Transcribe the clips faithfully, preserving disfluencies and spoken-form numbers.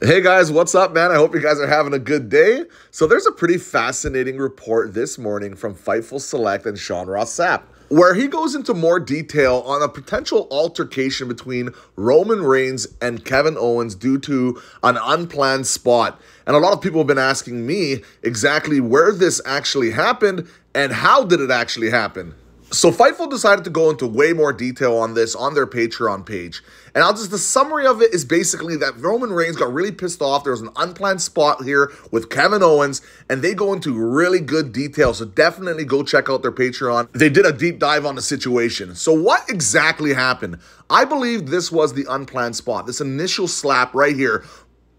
Hey guys, what's up, man? I hope you guys are having a good day. So there's a pretty fascinating report this morning from Fightful Select and Sean Ross Sapp, where he goes into more detail on a potential altercation between Roman Reigns and Kevin Owens due to an unplanned spot. And a lot of people have been asking me exactly where this actually happened and how did it actually happen. So Fightful decided to go into way more detail on this on their Patreon page. And I'll just, the summary of it is basically that Roman Reigns got really pissed off. There was an unplanned spot here with Kevin Owens, and they go into really good detail. So definitely go check out their Patreon. They did a deep dive on the situation. So what exactly happened? I believe this was the unplanned spot, this initial slap right here.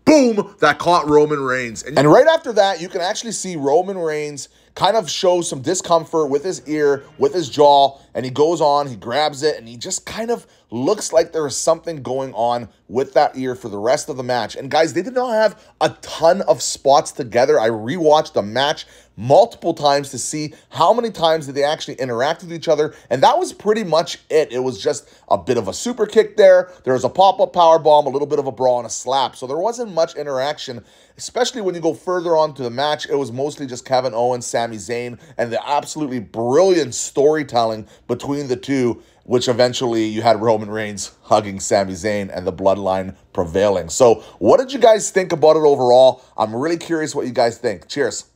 Boom, that caught Roman Reigns. And, and right after that, you can actually see Roman Reigns kind of show some discomfort with his ear, with his jaw, and he goes on, he grabs it, and he just kind of looks like there is something going on with that ear for the rest of the match. And guys, they did not have a ton of spots together. I rewatched the match multiple times to see how many times did they actually interact with each other, and that was pretty much it. It was just a bit of a super kick there. There was a pop-up powerbomb, a little bit of a brawl, and a slap. So there wasn't much interaction, especially when you go further on to the match. It was mostly just Kevin Owens, Sami Zayn, and the absolutely brilliant storytelling between the two, which eventually you had Roman Reigns hugging Sami Zayn and the Bloodline prevailing. So what did you guys think about it overall? I'm really curious what you guys think. Cheers.